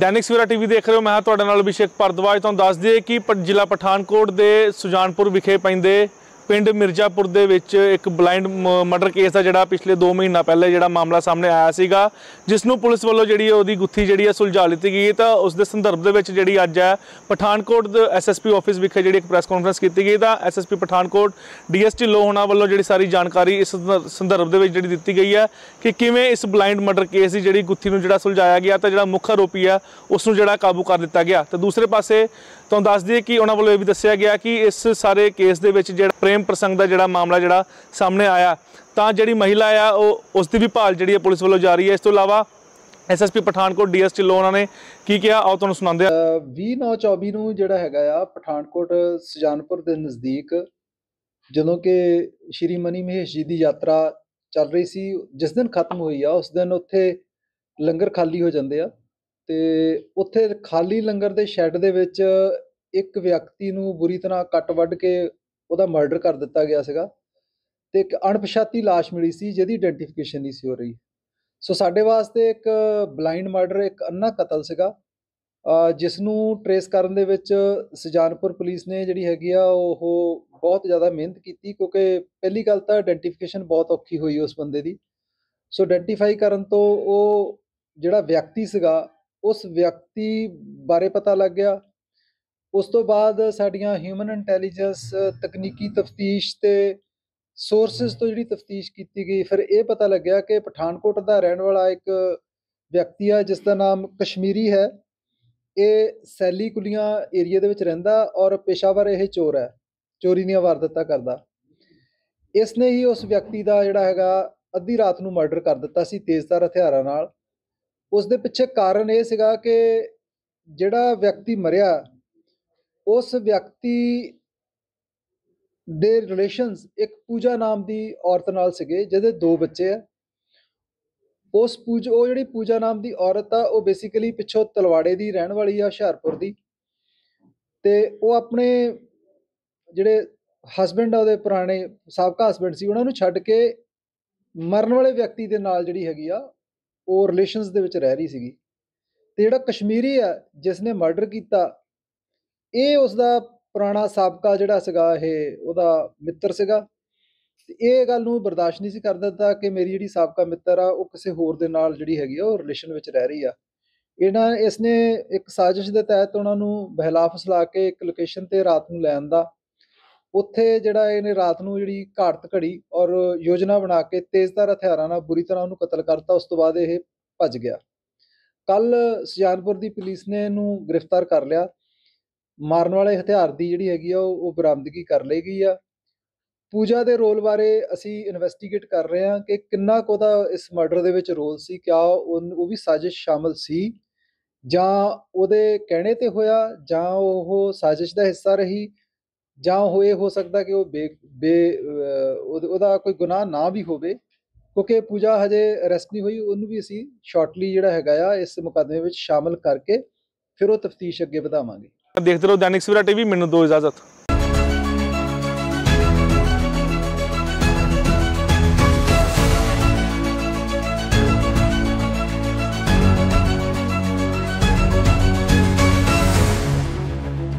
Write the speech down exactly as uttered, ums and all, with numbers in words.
Dainik Savera TV देख रहे हो। मैं तुहाडे नाल अभिषेक भारद्वाज। तुहानूं दस दे कि जिला पठानकोट के सुजानपुर विखे पैंदे पिंड मिर्जापुर दे विच एक ब्लाइंड मर्डर केस का जोड़ा पिछले दो महीना पहले जोड़ा मामला सामने आया सीगा, जिसनों पुलिस वालों जी उसकी गुत्थी जी सुलझा लीती गई। तो उसके संदर्भ जी अज है Pathankot S S P office विखे जी एक प्रैस कॉन्फ्रेंस की गई। तो S S P Pathankot D S T लोहना वालों जी सारी जानकारी इस संदर्भ जी दी गई है कि किमें इस ब्लाइंड मर्डर केस की जी गुत्थी में जोड़ा सुलझाया गया तो जो मुख्य आरोपी है उसू जो काबू कर दिता गया। तो दूसरे पास तो दस दिए कि उन्होंने वालों भी दस्या गया कि इस सारे केस के जो प्रेम प्रसंग का जो मामला जो सामने आया तो जी महिला आ उसकी भी भाल जी पुलिस वालों जारी है। इस तो अलावा S S P Pathankot D S T लोहना ने की क्या आओ तुहानूं सुणांदे आं। बीस नौ चौबी नूं जिहड़ा हैगा पठानकोट सुजानपुर के नज़दीक जदों कि श्री मनी महेश्वर जी की यात्रा चल रही सी, जिस दिन खत्म हुई आ उस दिन उत्थे लंगर खाली हो जाते हैं। तो उत्थे खाली लंगर के शैड दे विच एक व्यक्ति नूं बुरी तरह कट वड्ड के ਉਹਦਾ ਮਰਡਰ कर दिता गया ਸੀਗਾ ਤੇ ਇੱਕ ਅਣਪਛਾਤੀ ਲਾਸ਼ मिली सी ਜਿਹਦੀ ਆਇਡੈਂਟੀਫਿਕੇਸ਼ਨ ਨਹੀਂ ਸੀ ਹੋ ਰਹੀ। ਸੋ ਸਾਡੇ ਵਾਸਤੇ ਇੱਕ ਬਲਾਈਂਡ ਮਰਡਰ ਇੱਕ ਅੰਨਾ ਕਤਲ ਸੀਗਾ ਜਿਸ ਨੂੰ ਟਰੇਸ ਕਰਨ ਦੇ ਵਿੱਚ ਸੁਜਾਨਪੁਰ ਪੁਲਿਸ ਨੇ ਜਿਹੜੀ ਹੈਗੀ ਆ ਉਹ ਬਹੁਤ ਜ਼ਿਆਦਾ ਮਿਹਨਤ ਕੀਤੀ, ਕਿਉਂਕਿ ਪਹਿਲੀ ਗੱਲ ਤਾਂ ਆਇਡੈਂਟੀਫਿਕੇਸ਼ਨ ਬਹੁਤ ਔਖੀ ਹੋਈ ਉਸ ਬੰਦੇ ਦੀ। ਸੋ ਆਇਡੈਂਟੀਫਾਈ ਕਰਨ ਤੋਂ ਉਹ ਜਿਹੜਾ ਵਿਅਕਤੀ ਸੀਗਾ ਉਸ ਵਿਅਕਤੀ ਬਾਰੇ ਪਤਾ ਲੱਗ ਗਿਆ। उस तो बाद साडियां ह्यूमन इंटैलीजेंस तकनीकी तफ्तीश ते सोर्सिस तो जी तफ्तीश की गई। फिर ये पता लग्या कि पठानकोट का रहने वाला एक व्यक्ति है जिसका नाम कश्मीरी है, ये सैली कुलिया एरिए दे विच रहिंदा और पेशावर यह चोर है, चोरी दी वारदातां करदा। इसने ही उस व्यक्ति का जिहड़ा हैगा अद्धी रात नूं मर्डर कर दिता सी तेज़धार हथियारां नाल। उस दे पिछे कारण यह सीगा कि जिहड़ा व्यक्ति मरिया उस व्यक्ति दे रिलेशंस एक पूजा नाम की औरत नाल सीगे जिहदे दो बच्चे है। उस पूज वो जिहड़ी पूजा नाम की औरत आ वो बेसिकली पिछों तलवाड़े की रहन वाली है होशियारपुर की। तो वो अपने जिहड़े हसबैंड आ उहदे पुराने साबका हसबैंड सी उन्हां नूं छड्ड के मरण वाले व्यक्ति दे नाल जिहड़ी हैगी आ वो रिलेशंस दे विच रह रही सीगी। ते जिहड़ा कश्मीरी है जिसने मर्डर कीता ਇਹ उसका पुराना सबका ਜਿਹੜਾ ਸੀਗਾ ਇਹ ਉਹਦਾ ਮਿੱਤਰ ਸੀਗਾ। ਇਹ ਗੱਲ ਨੂੰ ਬਰਦਾਸ਼ਤ ਨਹੀਂ ਸੀ ਕਰ ਦਿੱਤਾ ਕਿ ਮੇਰੀ ਜਿਹੜੀ ਸਾਬਕਾ ਮਿੱਤਰ ਆ ਉਹ ਕਿਸੇ ਹੋਰ ਦੇ ਨਾਲ ਜਿਹੜੀ ਹੈਗੀ ਆ ਉਹ ਰਿਲੇਸ਼ਨ ਵਿੱਚ ਰਹਿ ਰਹੀ ਆ। ਇਹਨਾਂ ਇਸਨੇ ਇੱਕ ਸਾਜ਼ਿਸ਼ ਦੇ ਤਹਿਤ ਉਹਨਾਂ ਨੂੰ ਬਹਿਲਾ ਫਸਲਾ ਕੇ ਇੱਕ ਲੋਕੇਸ਼ਨ ਤੇ ਰਾਤ ਨੂੰ ਲੈਣ ਦਾ ਉੱਥੇ ਜਿਹੜਾ ਇਹਨੇ ਰਾਤ ਨੂੰ ਜਿਹੜੀ ਘਾੜਤ ਘੜੀ ਔਰ ਯੋਜਨਾ ਬਣਾ ਕੇ ਤੇਜ਼ਧਾਰ ਹਥਿਆਰਾਂ ਨਾਲ ਬੁਰੀ ਤਰ੍ਹਾਂ ਉਹਨੂੰ ਕਤਲ ਕਰਤਾ। ਉਸ ਤੋਂ ਬਾਅਦ ਇਹ ਭੱਜ ਗਿਆ। ਕੱਲ ਸੁਜਾਨਪੁਰ ਦੀ ਪੁਲਿਸ ਨੇ ਇਹਨੂੰ ਗ੍ਰਿਫਤਾਰ ਕਰ ਲਿਆ। मारन वाले हथियार की जिहड़ी हैगी आ वो बरामदगी कर लई गई आ। पूजा के रोल बारे असी इन्वेस्टिगेट कर रहे हैं कि किन्ना को दा इस मर्डर दे विच रोल सी, क्या वो भी साजिश शामिल सी जां उहदे कहने ते होया जां ओह साजिश का हिस्सा रही जां होए हो सकता कि वो बे बे उहदा कोई गुनाह ना भी होवे, क्योंकि पूजा हजे अरैसट नहीं हुई। उहनूं भी असी शॉर्टली जिहड़ा हैगा आ इस मुकदमे विच शामिल करके फिर वो तफ्तीश अगे वधावांगे। देखते रहो दैनिक सवेरा टीवी। मैनूं दो इजाजत।